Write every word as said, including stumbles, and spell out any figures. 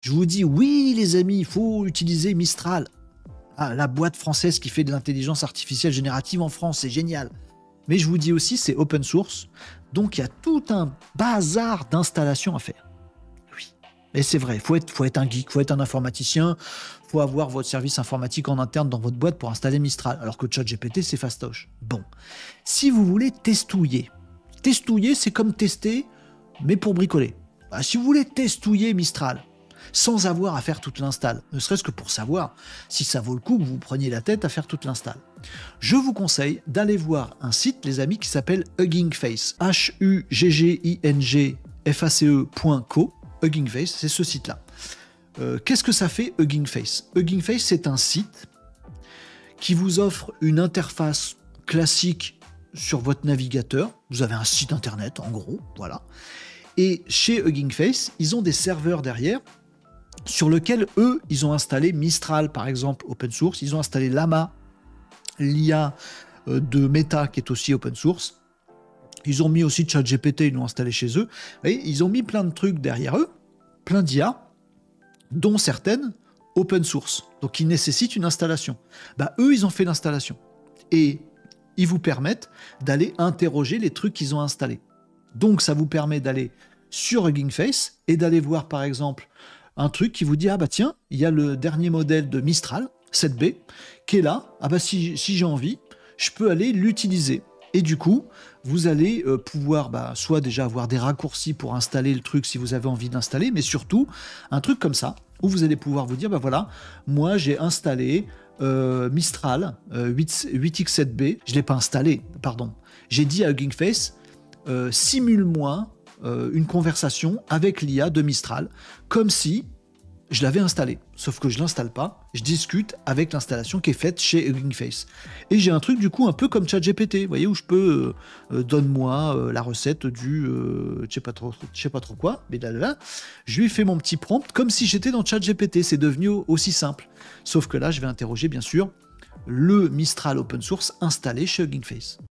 Je vous dis, oui, les amis, il faut utiliser Mistral. Ah, la boîte française qui fait de l'intelligence artificielle générative en France, c'est génial. Mais je vous dis aussi, c'est open source. Donc, il y a tout un bazar d'installation à faire. Oui. Et c'est vrai, il faut être, faut être un geek, il faut être un informaticien, il faut avoir votre service informatique en interne dans votre boîte pour installer Mistral. Alors que ChatGPT, c'est fastoche. Bon. Si vous voulez testouiller. Testouiller, c'est comme tester, mais pour bricoler. Bah, si vous voulez testouiller Mistral, sans avoir à faire toute l'install, ne serait-ce que pour savoir si ça vaut le coup que vous preniez la tête à faire toute l'install. Je vous conseille d'aller voir un site, les amis, qui s'appelle Hugging Face, H U G G I N G F A C E point co, Hugging Face, c'est ce site-là. Euh, Qu'est-ce que ça fait, Hugging Face? Hugging Face, c'est un site qui vous offre une interface classique sur votre navigateur. Vous avez un site internet, en gros, voilà. Et chez Hugging Face, ils ont des serveurs derrière, sur lequel, eux, ils ont installé Mistral, par exemple, open source. Ils ont installé Llama, l'I A de Meta, qui est aussi open source. Ils ont mis aussi ChatGPT, ils l'ont installé chez eux. Vous voyez, ils ont mis plein de trucs derrière eux, plein d'I A, dont certaines open source. Donc, ils nécessitent une installation. Bah, eux, ils ont fait l'installation. Et ils vous permettent d'aller interroger les trucs qu'ils ont installés. Donc, ça vous permet d'aller sur Hugging Face et d'aller voir, par exemple, un truc qui vous dit, ah bah tiens, il y a le dernier modèle de Mistral, sept B, qui est là. Ah bah si, si j'ai envie, je peux aller l'utiliser. Et du coup, vous allez euh, pouvoir bah, soit déjà avoir des raccourcis pour installer le truc si vous avez envie d'installer, mais surtout, un truc comme ça, où vous allez pouvoir vous dire, bah voilà, moi j'ai installé euh, Mistral euh, huit X sept B. Je ne l'ai pas installé, pardon. J'ai dit à Hugging Face, euh, simule-moi Euh, une conversation avec l'I A de Mistral, comme si je l'avais installée. Sauf que je ne l'installe pas, je discute avec l'installation qui est faite chez Hugging Face. Et j'ai un truc du coup un peu comme ChatGPT, vous voyez, où je peux, euh, donne-moi euh, la recette du, euh, je sais pas trop, je sais pas trop quoi, mais là, là, là, je lui fais mon petit prompt, comme si j'étais dans ChatGPT, c'est devenu aussi simple. Sauf que là, je vais interroger, bien sûr, le Mistral open source installé chez Hugging Face.